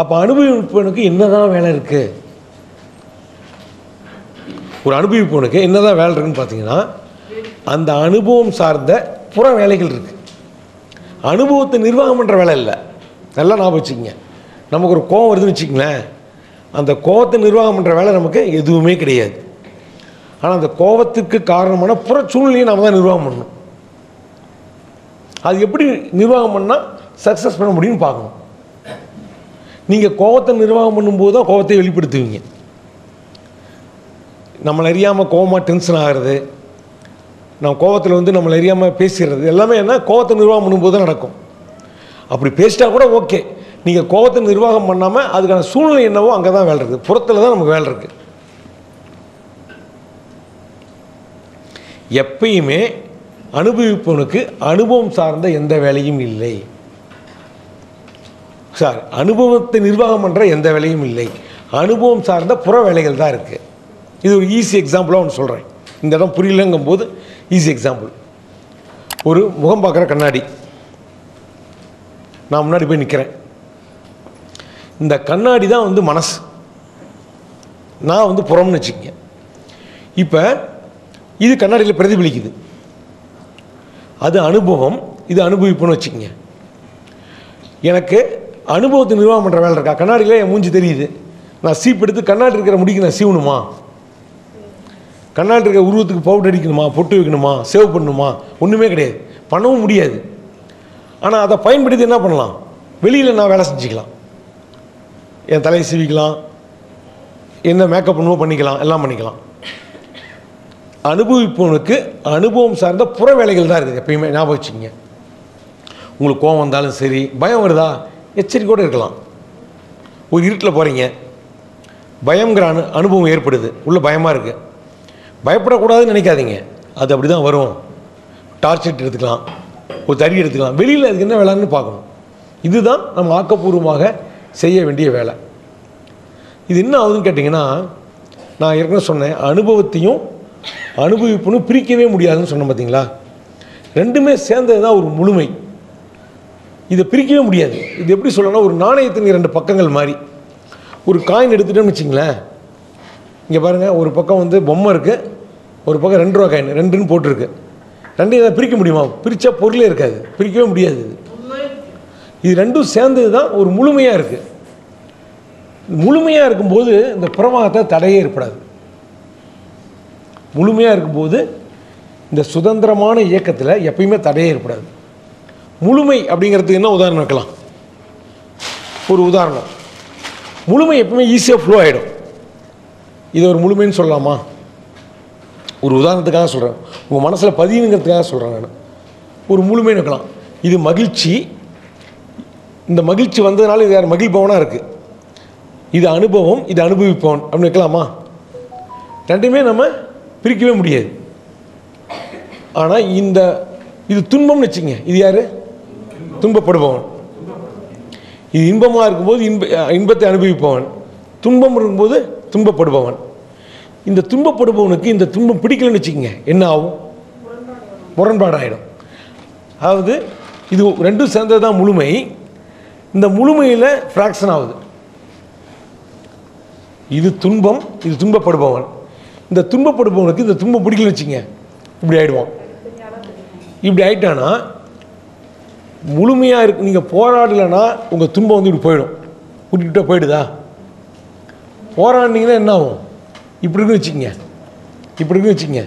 அப்போ அனுபவிப்பவனுக்கு என்னதான் வேலை இருக்குது? ஒரு அனுபவிப்பவனுக்கு என்னதான் வேலை இருக்குன்னு பார்த்தீங்கன்னா, அந்த அனுபவம் சார்ந்த புற வேலைகள் இருக்குது. அனுபவத்தை நிர்வாகம் பண்ணுற வேலை இல்லை. நல்லா நான் வச்சுக்கோங்க, நமக்கு ஒரு கோவம் வருதுன்னு வச்சுக்கங்களேன், அந்த கோவத்தை நிர்வாகம் பண்ணுற வேலை நமக்கு எதுவுமே கிடையாது. ஆனால் அந்த கோவத்துக்கு காரணமான புற சூழ்நிலையை நம்ம தான் நிர்வாகம் பண்ணணும். அது எப்படி நிர்வாகம் பண்ணால் சக்ஸஸ் பண்ண முடியும்னு பார்க்கணும். நீங்கள் கோவத்தை நிர்வாகம் பண்ணும்போது தான் கோவத்தை வெளிப்படுத்துவீங்க. நம்மளை அறியாமல் கோவமாக டென்ஷன் ஆகிறது, நம்ம கோவத்தில் வந்து நம்மளை அறியாமல் பேசிடுறது, எல்லாமே என்ன கோவத்தை நிர்வாகம் பண்ணும்போது தான் நடக்கும். அப்படி பேசிட்டா கூட ஓகே, நீங்கள் கோவத்தை நிர்வாகம் பண்ணாமல் அதுக்கான சூழ்நிலை என்னவோ அங்கே தான் வேலை இருக்குது, புறத்தில் தான் நமக்கு வேலை இருக்குது. எப்பயுமே அனுபவிப்பவனுக்கு அனுபவம் சார்ந்த எந்த வேலையும் இல்லை சார். அனுபவத்தை நிர்வாகம் பண்ணுற எந்த வேலையும் இல்லை, அனுபவம் சார்ந்த புற வேலைகள் தான் இருக்குது. இது ஒரு ஈஸி எக்ஸாம்பிளாக ஒன்று சொல்கிறேன். இந்த இடம் புரியலங்கும் போது ஈஸி எக்ஸாம்பிள். ஒரு முகம் பார்க்குற கண்ணாடி, நான் முன்னாடி போய் நிற்கிறேன். இந்த கண்ணாடி தான் வந்து மனசு, நான் வந்து புறம்னு வச்சுக்கேன். இப்போ இது கண்ணாடியில் பிரதிபலிக்குது, அது அனுபவம், இது அனுபவிப்புன்னு வச்சுக்கோங்க. எனக்கு அனுபவத்தை நிர்வாகம் பண்ணுற வேலை இருக்கா? கண்ணாடியில் என் மூஞ்சி தெரியுது, நான் சீப்பெடுத்து கண்ணாடி இருக்கிற முடிக்கு நான் சீவணுமா? கண்ணாடி இருக்கிற உருவத்துக்கு பவுடர் அடிக்கணுமா? பொட்டு வைக்கணுமா? சேவ் பண்ணணுமா? ஒன்றுமே கிடையாது, பண்ணவும் முடியாது. ஆனால் அதை பயன்படுத்தி என்ன பண்ணலாம்? வெளியில் நான் வேலை செஞ்சுக்கலாம், என் தலையை சீவிக்கலாம், என்ன மேக்கப் பண்ணுமோ பண்ணிக்கலாம், எல்லாம் பண்ணிக்கலாம். அனுபவிப்பவனுக்கு அனுபவம் சார்ந்த புற வேலைகள் தான் இருக்குது. எப்பயுமே ஞாபகம் வச்சுக்கோங்க, உங்களுக்கு கோவம் வந்தாலும் சரி, பயம் வருதா, எச்சரிக்கையோடு இருக்கலாம். ஒரு இருட்டில் போகிறீங்க, பயங்கிற அனுபவம் ஏற்படுது, உள்ள பயமாக இருக்குது, பயப்படக்கூடாதுன்னு நினைக்காதீங்க, அது அப்படி தான் வரும். டார்ச் லைட் எடுத்துக்கலாம், ஒரு தறி எடுத்துக்கலாம், வெளியில் அதுக்கு என்ன வேலைன்னு பார்க்கணும். இதுதான் நம்ம ஆக்கப்பூர்வமாக செய்ய வேண்டிய வேலை. இது என்ன ஆகுதுன்னு கேட்டிங்கன்னா, நான் ஏற்கனவே சொன்னேன், அனுபவத்தையும் அனுபவிப்புன்னு பிரிக்கவே முடியாதுன்னு சொன்னேன் பார்த்தீங்களா. ரெண்டுமே சேர்ந்தது தான் ஒரு முழுமை, இதை பிரிக்கவே முடியாது. இது எப்படி சொல்லணும்னா, ஒரு நாணயத்தின் இரண்டு பக்கங்கள் மாதிரி. ஒரு காயின் எடுத்துகிட்டோம்னு வச்சிங்களேன், இங்கே பாருங்கள், ஒரு பக்கம் வந்து பொம்மை இருக்குது, ஒரு பக்கம் ₹2 காயின், ரெண்டுன்னு போட்டிருக்கு. ரெண்டு இதை பிரிக்க முடியுமா? பிரித்தா பொருளே இருக்காது, பிரிக்கவே முடியாது. இது ரெண்டும் சேர்ந்தது தான் ஒரு முழுமையாக இருக்குது. முழுமையாக இருக்கும்போது இந்த பிரமாணத்தை தடையே ஏற்படாது. முழுமையாக இருக்கும்போது இந்த சுதந்திரமான இயக்கத்தில் எப்பயுமே தடையே ஏற்படாது. முழுமை அப்படிங்கிறதுக்கு என்ன உதாரணம் வைக்கலாம்? ஒரு உதாரணம், முழுமை எப்பவுமே ஈஸியாக ஃப்ளோ ஆகிடும். இது ஒரு முழுமைன்னு சொல்லலாமா? ஒரு உதாரணத்துக்காக சொல்கிறேன், உங்கள் மனசில் பதியுங்கிறதுக்காக சொல்கிறேன். நான் ஒரு முழுமைன்னு வைக்கலாம். இது மகிழ்ச்சி, இந்த மகிழ்ச்சி வந்ததுனால இது யார் மகிழ்பவனாக இருக்குது, இது அனுபவம், இது அனுபவிப்பவன் அப்படின்னு வைக்கலாமா? ரெண்டுமே நம்ம பிரிக்கவே முடியாது. ஆனால் இது துன்பம்னு வச்சுங்க, இது யார்? துன்பப்படுபவன். இது இன்பமாக இருக்கும்போது இன்பத்தை அனுபவிப்பவன், துன்பம் இருக்கும்போது துன்பப்படுபவன். இந்த துன்பப்படுபவனுக்கு இந்த துன்பம் பிடிக்கலன்னு வச்சுக்கோங்க, என்ன ஆகும்? முரண்பாடாயிடும். அதாவது இது ரெண்டும் சேர்ந்தது தான் முழுமை. இந்த முழுமையில் ஃப்ராக்ஷன் ஆகுது. இது துன்பம், இது துன்பப்படுபவன். இந்த துன்பப்படுபவனுக்கு இந்த துன்பம் பிடிக்கலன்னு வச்சுங்க, இப்படி ஆகிடுவான். இப்படி ஆகிட்டான்னா முழுமையாக இருக்கு. நீங்கள் போராடலைன்னா உங்கள் துன்பம் வந்து இப்படி போயிடும், கூட்டிகிட்டே போயிடுதா? போராடினீங்கன்னா என்ன ஆகும்? இப்படி இருக்குன்னு வச்சுக்கோங்க,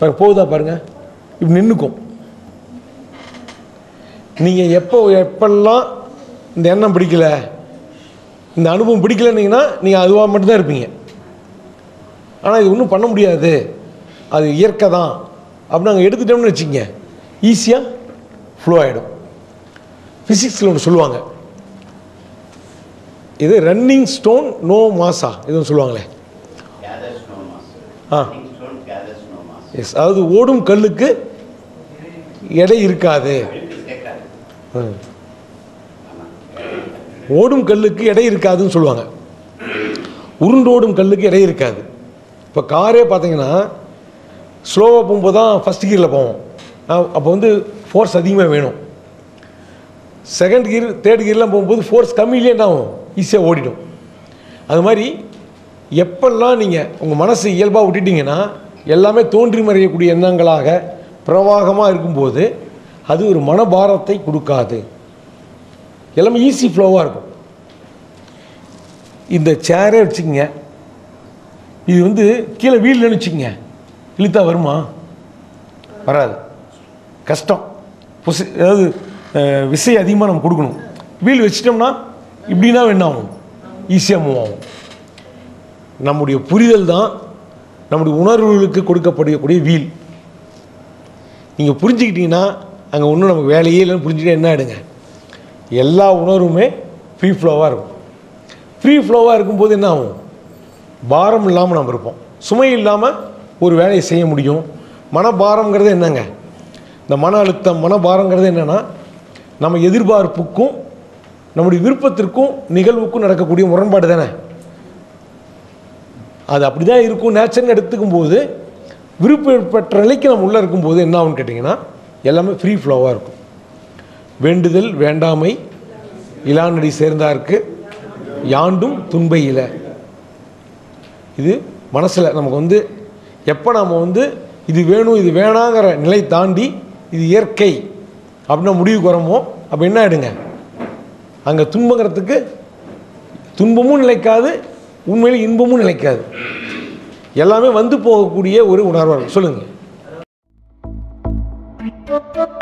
பாருங்கள் போகுதா? பாருங்கள் இப்படி நின்றுக்கும். நீங்கள் எப்பெல்லாம் இந்த எண்ணம் பிடிக்கலை, இந்த அனுபவம் பிடிக்கலன்னீங்கன்னா நீங்கள் அதுவாக மட்டும்தான் இருப்பீங்க. ஆனால் இது ஒன்றும் பண்ண முடியாது, அது இயற்கை தான் அப்படின்னு நாங்கள் எடுத்துட்டோம்னு வச்சுக்கோங்க, ஈஸியாக ஃப்ளோ ஆகிடும். ஃபிசிக்ஸில் ஒன்று சொல்லுவாங்க, இது ரன்னிங் ஸ்டோன் நோ மாஸா இதுன்னு சொல்லுவாங்களே. எஸ், அதாவது ஓடும் கல்லுக்கு எடை இருக்காது. ஓடும் கல்லுக்கு எடை இருக்காதுன்னு சொல்லுவாங்க, உருண்டோடும் கல்லுக்கு எடை இருக்காது. இப்போ காரே பார்த்தீங்கன்னா ஸ்லோவாக போகும்போது தான் ஃபஸ்ட் கியரில் போவோம், அப்போ வந்து ஃபோர்ஸ் அதிகமாக வேணும். Second gear, third gear la போயும்போது force கம்மியிலே ஆகும் ஈஸியா ஓடிடும் அது மாதிரி எப்பல்லாம் நீங்க உங்க மனசு இயல்பா விட்டுட்டீங்கனா எல்லாமே தோன்றி மறைய கூடிய எண்ணங்களாக பிரவாகமா இருக்கும்போது அது ஒரு மனபாரத்தை கொடுக்காது எல்லாமே ஈஸி ஃப்ளோவா இருக்கும் இந்த சேரை வெச்சிங்க இது வந்து கீழ வீல்ல நிச்சீங்க இழுத்தா வருமா வராது கஷ்டம் அதாவது விசை அதிகமா நம்ம கொடுக்கணும் வீல் வெச்சிட்டோம்னா இப்படினா வேண்டாம் ஈஸியா மூவ் ஆகும் நம்முடைய புரிதல் தான் நம்முடைய உணர்வுகளுக்கு கொடுக்கப்படக்கூடிய வீல் நீங்க புரிஞ்சிக்கிட்டீங்கன்னா அங்க ஒண்ணு நமக்கு வேலையே இல்லன்னு புரிஞ்சிட்டே என்ன ஆடுங்க எல்லா உணர்வுமே ஃப்ரீ ஃப்ளோவா இருக்கும் ஃப்ரீ ஃப்ளோவா இருக்கும்போது என்ன ஆகும் பாரம் இல்லாம நாம இருப்போம் சுமை இல்லாம ஒரு வேலையை செய்ய முடியும் மன பாரம்ங்கிறது என்னங்க இந்த மன அழுத்தம் மன பாரம்ங்கிறது என்னன்னா நம்ம எதிர்பார்ப்புக்கும் நம்முடைய விருப்பத்திற்கும் நிகழ்வுக்கும் நடக்கக்கூடிய முரண்பாடு தானே அது அப்படிதான் இருக்கும் நேச்சர்னு எடுத்துக்கும்போது விருப்பப்பட்ட நிலைக்கு நம்ம உள்ள இருக்கும்போது என்ன ஆகும் கேட்டிங்கனா எல்லாமே ஃப்ரீ ஃப்ளோவா இருக்கும் வேண்டுதல் வேண்டாமை இலானடி சேர்ந்தாருக்கு யாண்டும் துன்பையில இது மனசுல நமக்கு வந்து எப்ப நாம வந்து இது வேணும் இது வேணாங்கற நிலை தாண்டி இது இயற்கை அப்படினா முடிவுக்கு வரமோ அப்ப என்ன ஆடுங்க அங்க துன்பங்கறதுக்கு துன்பமும் நிலைக்காது உண்மையிலே இன்பமும் நிலைக்காது எல்லாமே வந்து போகக்கூடிய ஒரு உணர்வு சொல்லுங்க